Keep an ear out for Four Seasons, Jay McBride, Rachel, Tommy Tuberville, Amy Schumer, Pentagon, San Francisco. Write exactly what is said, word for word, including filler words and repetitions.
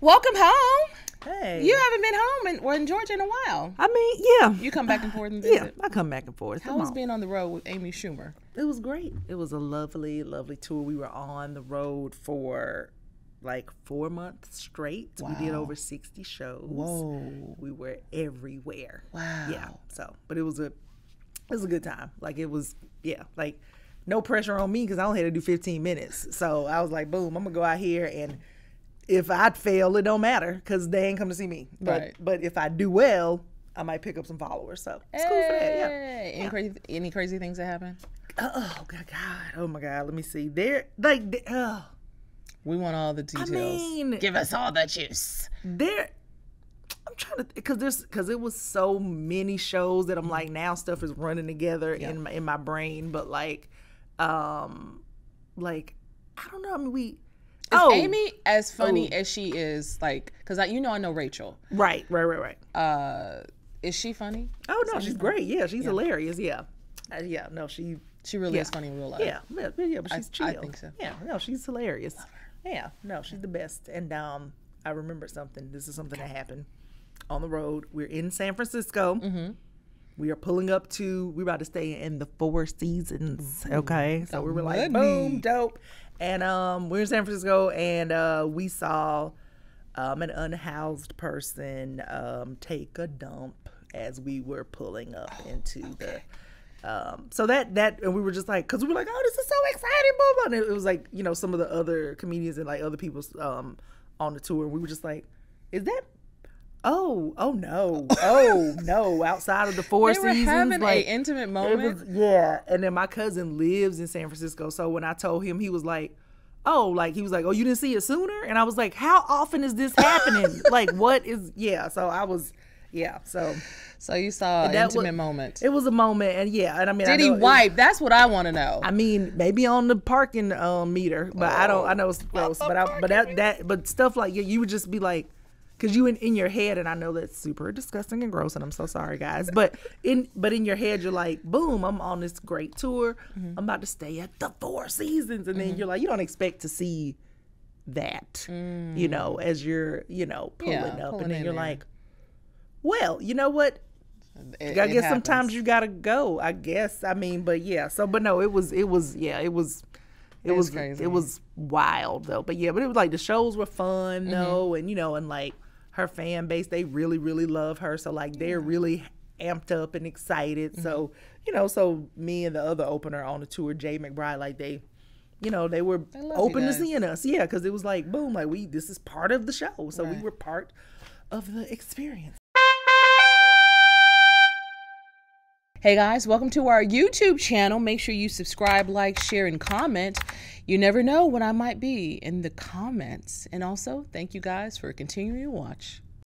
Welcome home. Hey. You haven't been home in, or in Georgia in a while. I mean, yeah. You come back and forth and visit. Yeah, I come back and forth. How was being on the road with Amy Schumer? It was great. It was a lovely, lovely tour. We were on the road for like four months straight. Wow. We did over sixty shows. Whoa. We were everywhere. Wow. Yeah. So, but it was a, it was a good time. Like it was, yeah, like no pressure on me because I only had to do fifteen minutes. So I was like, boom, I'm gonna go out here and if I fail, it don't matter because they ain't come to see me. But right. but if I do well, I might pick up some followers. So it's hey. cool for that. Yeah. Any, yeah. Crazy, any crazy things that happen? Oh God, God, oh my God. Let me see. There, like, they, oh. We want all the details. I mean, give us all the juice. There, I'm trying to because there's because it was so many shows that I'm like now stuff is running together yeah. in my, in my brain. But like, um, like I don't know. I mean, we. Is oh. Amy as funny Ooh. as she is, like, because you know I know Rachel. Right, right, right, right. Uh, is she funny? Oh, no, she's great. Yeah, she's yeah. hilarious. Yeah. Uh, yeah, no, she... She really yeah. is funny in real life. Yeah, yeah, yeah but she's I, chill. I think so. Yeah, no, she's hilarious. Love her. Yeah, no, she's the best. And um, I remember something. This is something that happened on the road. We're in San Francisco. Mm-hmm. We are pulling up to... We're about to stay in the Four Seasons, mm-hmm. okay? So, so we were like, boom, dope. And um, we're in San Francisco, and uh, we saw um, an unhoused person um, take a dump as we were pulling up oh, into okay. the. Um, so that that, and we were just like, cause we were like, oh, this is so exciting, blah blah. And it, it was like, you know, some of the other comedians and like other people um, on the tour. We were just like, is that? Oh, oh no, oh no! Outside of the Four Seasons, they were having like, an intimate moment. Was, yeah, and then my cousin lives in San Francisco, so when I told him, he was like, "Oh, like he was like, oh, you didn't see it sooner?" And I was like, "How often is this happening? Like, what is?" Yeah, so I was, yeah, so, so you saw an intimate was, moment. It was a moment, and yeah, and I mean, did I he wipe? Was, That's what I want to know. I mean, maybe on the parking um, meter, but oh, I don't. I know it's close, but I, but that meter. that but stuff like yeah, you would just be like. Cause you in, in your head, and I know that's super disgusting and gross, and I'm so sorry, guys. But in but in your head, you're like, boom, I'm on this great tour. Mm-hmm. I'm about to stay at the Four Seasons, and mm-hmm. then you're like, you don't expect to see that, mm. you know, as you're, you know, pulling yeah, up, pulling and then you're there. like, well, you know what? It, I guess sometimes you gotta go. I guess I mean, but yeah. So, but no, it was it was yeah, it was. It was crazy. It was wild though, but yeah, but it was like the shows were fun though, mm-hmm. and you know, and like her fan base, they really really love her, so like they're yeah. really amped up and excited. Mm-hmm. So you know, so me and the other opener on the tour, Jay McBride, like they, you know, they were they open to seeing us, yeah, because it was like boom, like we this is part of the show, so right. we were part of the experience. Hey guys, welcome to our YouTube channel. Make sure you subscribe, like, share, and comment. You never know when I might be in the comments. And also, thank you guys for continuing to watch.